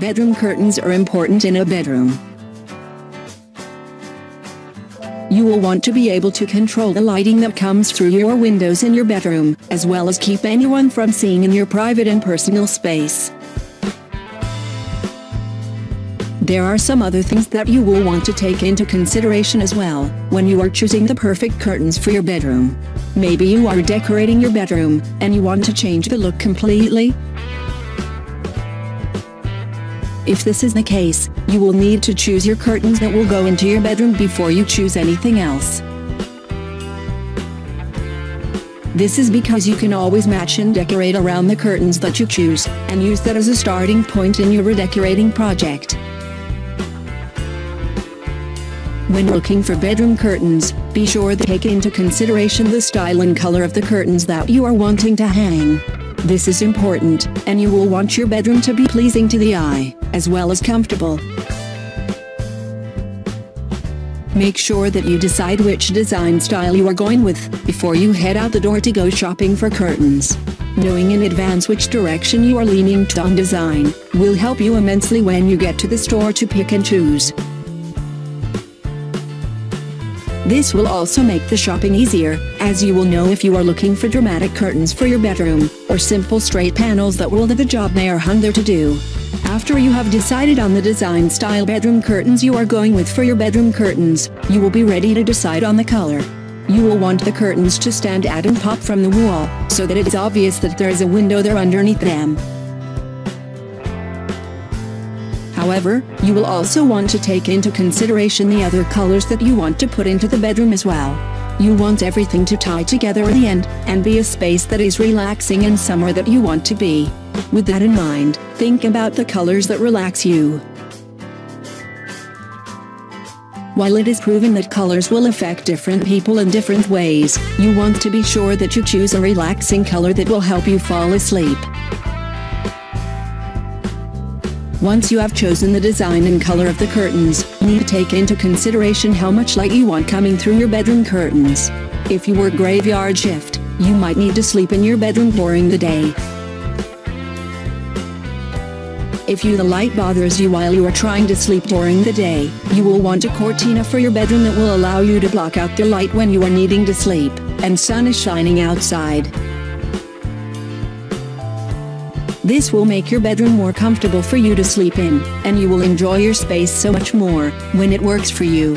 Bedroom curtains are important in a bedroom. You will want to be able to control the lighting that comes through your windows in your bedroom, as well as keep anyone from seeing in your private and personal space. There are some other things that you will want to take into consideration as well, when you are choosing the perfect curtains for your bedroom. Maybe you are decorating your bedroom, and you want to change the look completely. If this is the case, you will need to choose your curtains that will go into your bedroom before you choose anything else. This is because you can always match and decorate around the curtains that you choose, and use that as a starting point in your redecorating project. When looking for bedroom curtains, be sure to take into consideration the style and color of the curtains that you are wanting to hang. This is important, and you will want your bedroom to be pleasing to the eye, as well as comfortable. Make sure that you decide which design style you are going with, before you head out the door to go shopping for curtains. Knowing in advance which direction you are leaning to on design, will help you immensely when you get to the store to pick and choose. This will also make the shopping easier, as you will know if you are looking for dramatic curtains for your bedroom, or simple straight panels that will do the job they are hung there to do. After you have decided on the design style bedroom curtains you are going with for your bedroom curtains, you will be ready to decide on the color. You will want the curtains to stand out and pop from the wall, so that it is obvious that there is a window there underneath them. However, you will also want to take into consideration the other colors that you want to put into the bedroom as well. You want everything to tie together at the end, and be a space that is relaxing and somewhere that you want to be. With that in mind, think about the colors that relax you. While it is proven that colors will affect different people in different ways, you want to be sure that you choose a relaxing color that will help you fall asleep. Once you have chosen the design and color of the curtains, you need to take into consideration how much light you want coming through your bedroom curtains. If you work graveyard shift, you might need to sleep in your bedroom during the day. If the light bothers you while you are trying to sleep during the day, you will want a cortina for your bedroom that will allow you to block out the light when you are needing to sleep, and sun is shining outside. This will make your bedroom more comfortable for you to sleep in, and you will enjoy your space so much more, when it works for you.